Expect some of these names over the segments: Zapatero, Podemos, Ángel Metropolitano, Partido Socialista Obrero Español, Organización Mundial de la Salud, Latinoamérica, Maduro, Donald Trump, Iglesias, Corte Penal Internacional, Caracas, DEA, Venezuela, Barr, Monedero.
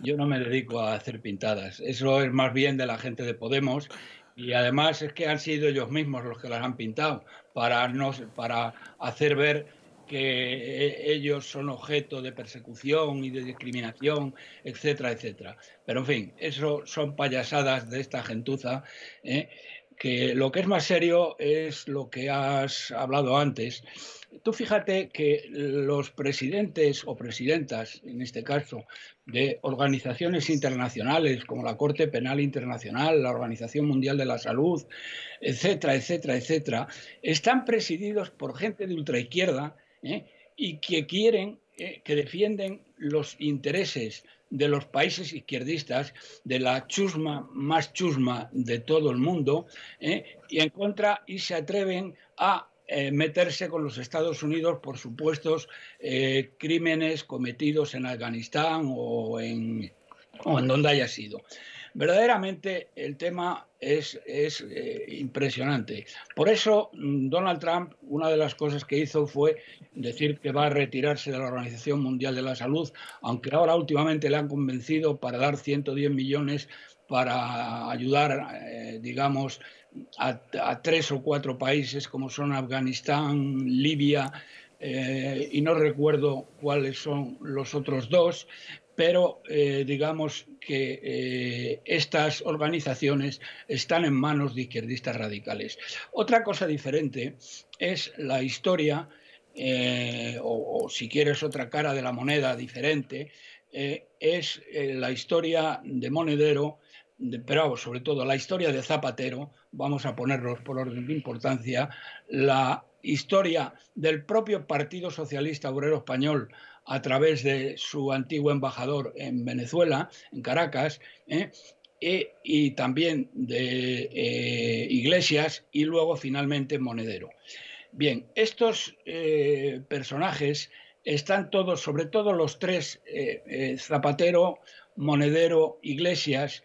Yo no me dedico a hacer pintadas, eso es más bien de la gente de Podemos y además es que han sido ellos mismos los que las han pintado para hacer ver que ellos son objeto de persecución y de discriminación, etcétera, etcétera. Pero en fin, eso son payasadas de esta gentuza, que lo que es más serio es lo que has hablado antes. Tú fíjate que los presidentes o presidentas, en este caso, de organizaciones internacionales como la Corte Penal Internacional, la Organización Mundial de la Salud, etcétera, etcétera, etcétera, están presididos por gente de ultraizquierda y que quieren, que defienden los intereses de los países izquierdistas, de la chusma más chusma de todo el mundo, y en contra, y se atreven a meterse con los Estados Unidos por supuestos crímenes cometidos en Afganistán o en donde haya sido. Verdaderamente el tema es impresionante. Por eso Donald Trump, una de las cosas que hizo fue decir que va a retirarse de la Organización Mundial de la Salud, aunque ahora últimamente le han convencido para dar 110 millones para ayudar, digamos, a 3 o 4 países como son Afganistán, Libia, y no recuerdo cuáles son los otros 2, pero digamos que estas organizaciones están en manos de izquierdistas radicales. Otra cosa diferente es la historia, o si quieres otra cara de la moneda diferente, es la historia de Monedero, pero sobre todo la historia de Zapatero, vamos a ponerlos por orden de importancia, la historia del propio Partido Socialista Obrero Español a través de su antiguo embajador en Venezuela, en Caracas, y también de Iglesias y luego finalmente Monedero. Bien, estos personajes están todos, sobre todo los 3, Zapatero, Monedero, Iglesias,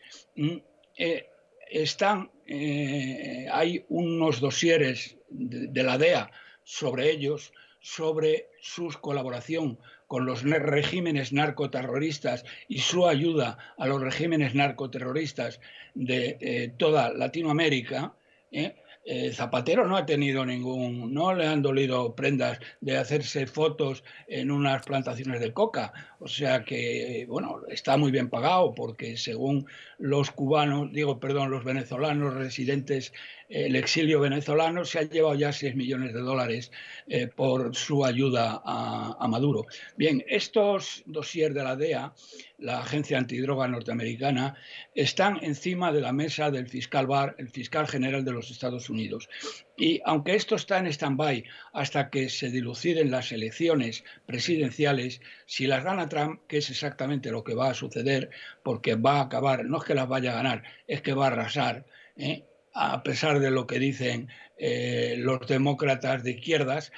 hay unos dosieres de la DEA sobre ellos, sobre su colaboración con los regímenes narcoterroristas y su ayuda a los regímenes narcoterroristas de toda Latinoamérica. Zapatero no ha tenido no le han dolido prendas de hacerse fotos en unas plantaciones de coca. O sea que, bueno, está muy bien pagado porque según los cubanos, los venezolanos residentes, el exilio venezolano, se ha llevado ya 6 millones de dólares por su ayuda a Maduro. Bien, estos dossiers de la DEA, la agencia antidroga norteamericana, están encima de la mesa del fiscal Barr, el fiscal general de los Estados Unidos. Y aunque esto está en stand-by hasta que se diluciden las elecciones presidenciales, si las gana Trump, que es exactamente lo que va a suceder, porque va a acabar, no es que las vaya a ganar, es que va a arrasar, a pesar de lo que dicen los demócratas de izquierdas,